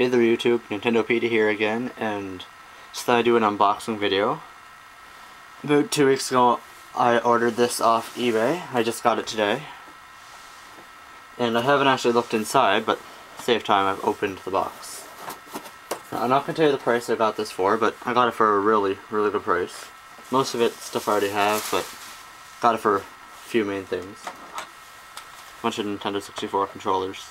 Hey there YouTube, Nintendopedia here again, and just thought I'd do an unboxing video. About 2 weeks ago I ordered this off eBay. I just got it today. And I haven't actually looked inside, but to save time I've opened the box. Now, I'm not going to tell you the price I got this for, but I got it for a really, really good price. Most of it's stuff I already have, but got it for a few main things. A bunch of Nintendo 64 controllers.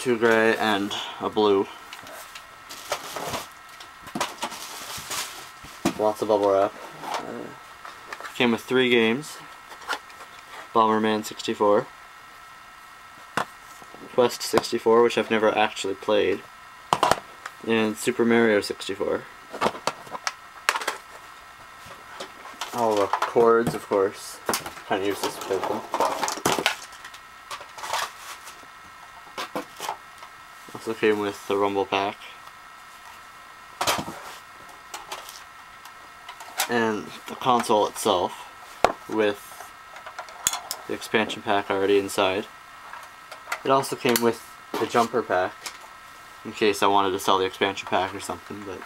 2 gray and a blue. Lots of bubble wrap. Came with 3 games. Bomberman 64. Quest 64, which I've never actually played. And Super Mario 64. All the cords, of course. Kind of useless to play them. Also came with the rumble pack and the console itself with the expansion pack already inside. It also came with the jumper pack in case I wanted to sell the expansion pack or something, but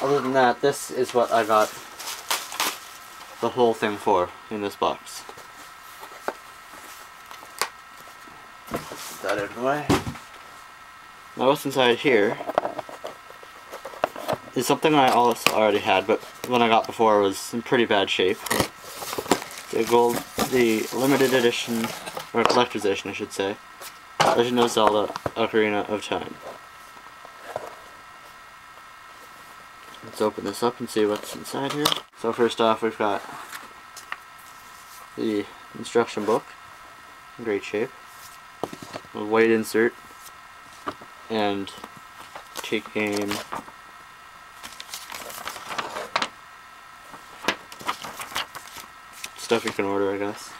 other than that, this is what I got the whole thing for in this box. Get that out of the way. Now what's inside here is something I also already had, but one I got before was in pretty bad shape. The limited edition, or collector's edition I should say, Legend of Zelda: Ocarina of Time. Let's open this up and see what's inside here. So first off, we've got the instruction book, in great shape, a white insert, and taking stuff you can order, I guess.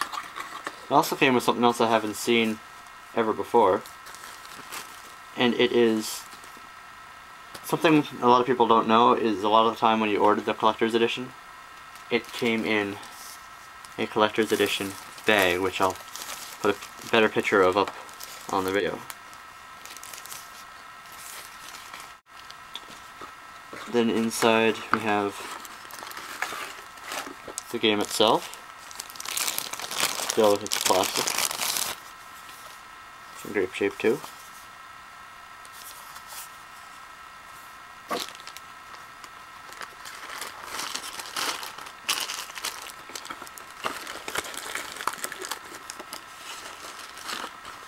It also came with something else I haven't seen ever before, and it is something a lot of people don't know is a lot of the time when you ordered the collector's edition, it came in a collector's edition bag, which I'll put a better picture of up on the video. Then inside we have the game itself. Still with its plastic. It's in great shape too.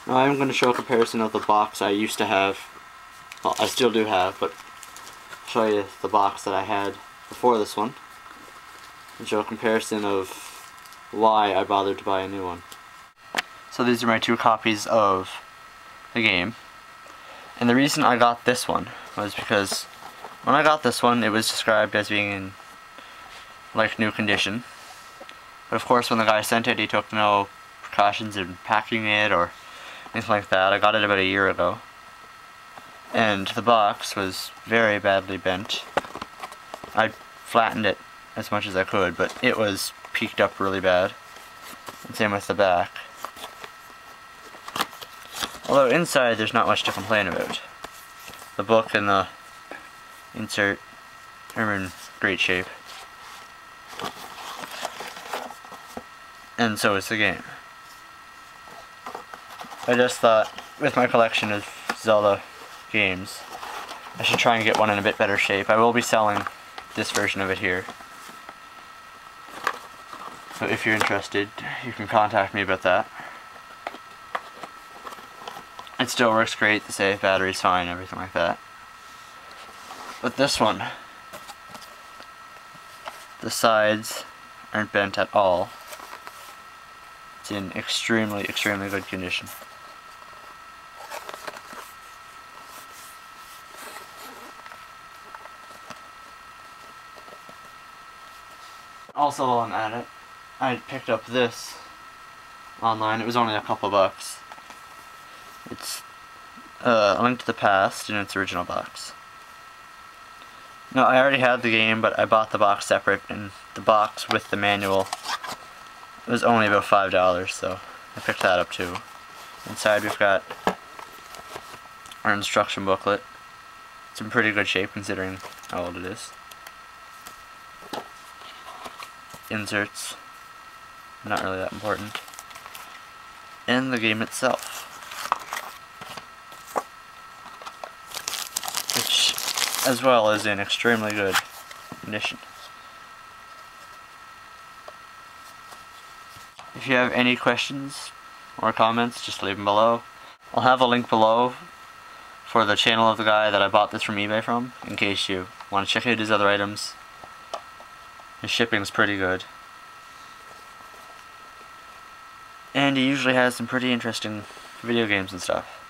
Now I'm going to show a comparison of the box I used to have. Well, I still do have, but show you the box that I had before this one and show a comparison of why I bothered to buy a new one. So these are my 2 copies of the game, and the reason I got this one was because when I got this one it was described as being in like new condition, but of course when the guy sent it he took no precautions in packing it or anything like that. I got it about a year ago. And the box was very badly bent. I flattened it as much as I could, but it was peaked up really bad. And same with the back. Although inside there's not much to complain about. The book and the insert are in great shape. And so is the game. I just thought, with my collection of Zelda games, I should try and get one in a bit better shape. I will be selling this version of it here. So if you're interested, you can contact me about that. It still works great, the save battery's fine, everything like that. But this one, the sides aren't bent at all. It's in extremely, extremely good condition. Also, while I'm at it, I picked up this online. It was only a couple bucks. It's A Link to the Past in its original box. No, I already had the game, but I bought the box separate, and the box with the manual was only about $5, so I picked that up too. Inside we've got our instruction booklet. It's in pretty good shape considering how old it is. Inserts, not really that important. And the game itself, which as well is in extremely good condition. If you have any questions or comments, just leave them below. I'll have a link below for the channel of the guy that I bought this from eBay from, in case you want to check out his other items. His shipping's pretty good. And he usually has some pretty interesting video games and stuff.